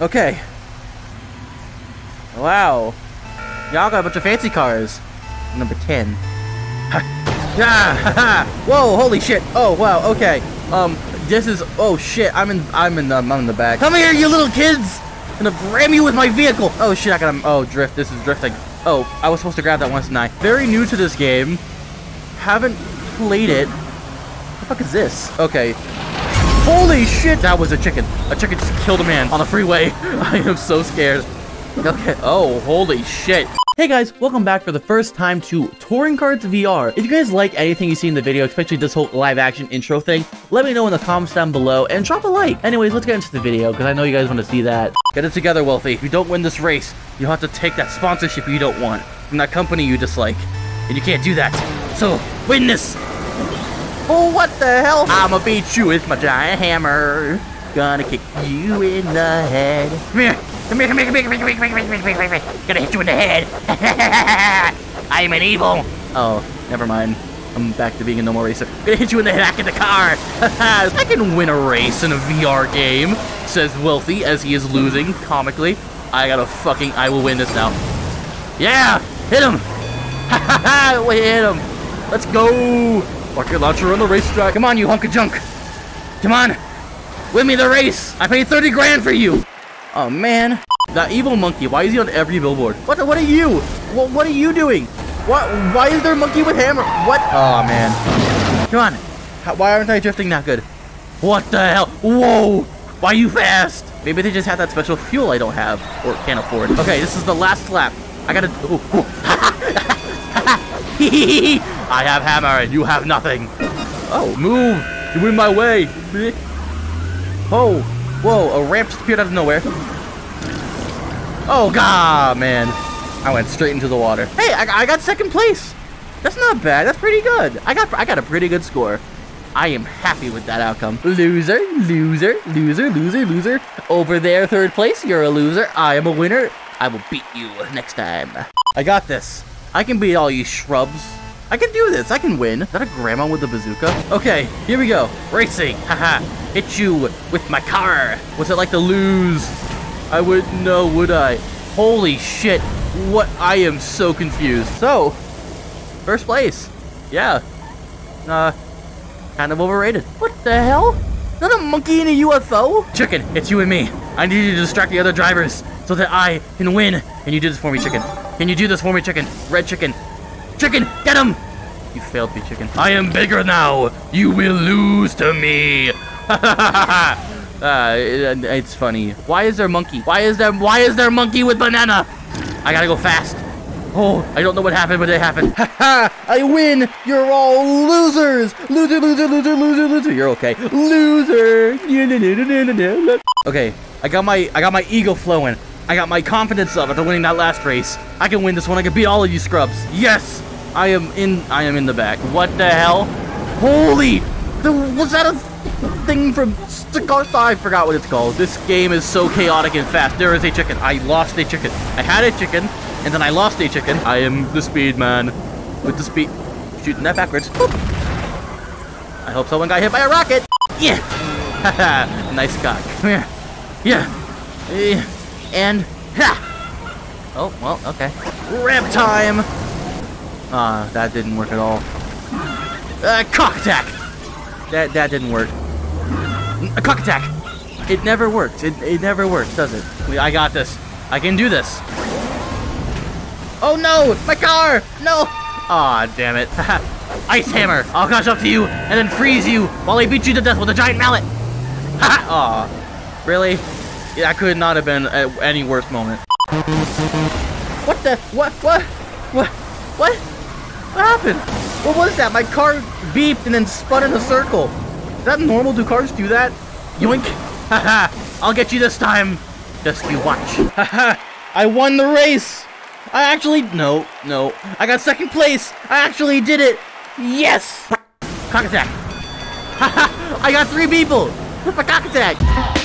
Okay. Wow. Y'all got a bunch of fancy cars. Number 10. Whoa, holy shit. Oh, wow, okay. This is, oh shit, I'm in the back. Come here, you little kids! I'm gonna ram you with my vehicle! Oh shit, I gotta, oh, drift, this is drifting. Oh, I was supposed to grab that once, and I. Very new to this game. Haven't played it. What the fuck is this? Okay. Holy shit, that was a chicken. A chicken just killed a man on the freeway. I am so scared. Okay, oh, holy shit. Hey guys, welcome back for the first time to Touring Karts VR. If you guys like anything you see in the video, especially this whole live action intro thing, let me know in the comments down below and drop a like. Anyways, let's get into the video because I know you guys want to see that. Get it together, Wealthy. If you don't win this race, you'll have to take that sponsorship you don't want from that company you dislike. And you can't do that. So, win this! Oh, what the hell? I'ma beat you with my giant hammer. Gonna kick you in the head. Come here. Come here. Gonna hit you in the head. I'm an evil. Oh, never mind. I'm back to being a normal racer. Gonna hit you in the back of the car. I can win a race in a VR game, says Wealthy as he is losing comically. I will win this now. Yeah, hit him. We hit him. Let's go. Rocket launcher on the racetrack. Come on, you hunk of junk. Come on. Win me the race. I paid 30 grand for you. Oh man, that evil monkey, why is he on every billboard? What are you? What are you doing? Why is there a monkey with hammer? What? Oh man. Come on. Why aren't I drifting that good? What the hell? Whoa! Why are you fast? Maybe they just have that special fuel I don't have or can't afford. Okay, this is the last lap. I gotta... Ooh. I have hammer and you have nothing. Oh, move! You're in my way! Oh! Whoa, a ramp just appeared out of nowhere. Oh, God, man. I went straight into the water. Hey, I got second place. That's not bad. That's pretty good. I got a pretty good score. I am happy with that outcome. Loser, loser, loser, loser, loser. Over there, third place. You're a loser. I am a winner. I will beat you next time. I got this. I can beat all you shrubs. I can do this. I can win. Is that a grandma with a bazooka? Okay, here we go. Racing. Haha. Hit you with my car. What's it like to lose? I wouldn't know, would I? Holy shit. What? I am so confused. So, first place. Yeah. Kind of overrated. What the hell? Is that a monkey in a UFO? Chicken, it's you and me. I need you to distract the other drivers so that I can win. Can you do this for me, chicken? Can you do this for me, chicken? Red chicken. Chicken, get him! You failed me, chicken. I am bigger now. You will lose to me. It's funny. Why is there a monkey? Why is there a monkey with banana? I gotta go fast. Oh, I don't know what happened, but it happened. I win. You're all losers. Loser, loser, loser, loser, loser. You're okay. Loser. Okay, I got my ego flowing. I got my confidence up after winning that last race. I can win this one. I can beat all of you scrubs. Yes. I am in the back. What the hell? Holy! Was that a thing from... I forgot what it's called. This game is so chaotic and fast. There is a chicken. I lost a chicken. I had a chicken, and then I lost a chicken. I am the speed man. With the speed... Shooting that backwards. Boop. I hope someone got hit by a rocket. Yeah! Haha! Nice cock. Come here. Yeah. And... Ha! Oh, well, okay. Ramp time! Ah, that didn't work at all. Cock attack! That didn't work. A cock attack! It never works. It never works, does it? I got this. I can do this. Oh no! My car! No! Aw, oh, damn it. Ice hammer! I'll catch up to you and then freeze you while I beat you to death with a giant mallet! Aw, oh, really? Yeah, that could not have been any worse moment. What the? What? What happened? What was that? My car beeped and then spun in a circle. Is that normal? Do cars do that? Yoink! Haha! I'll get you this time. Just you watch. Haha! I won the race. I actually no. I got second place. I actually did it. Yes. Cock attack. Haha! I got three people with my cock attack.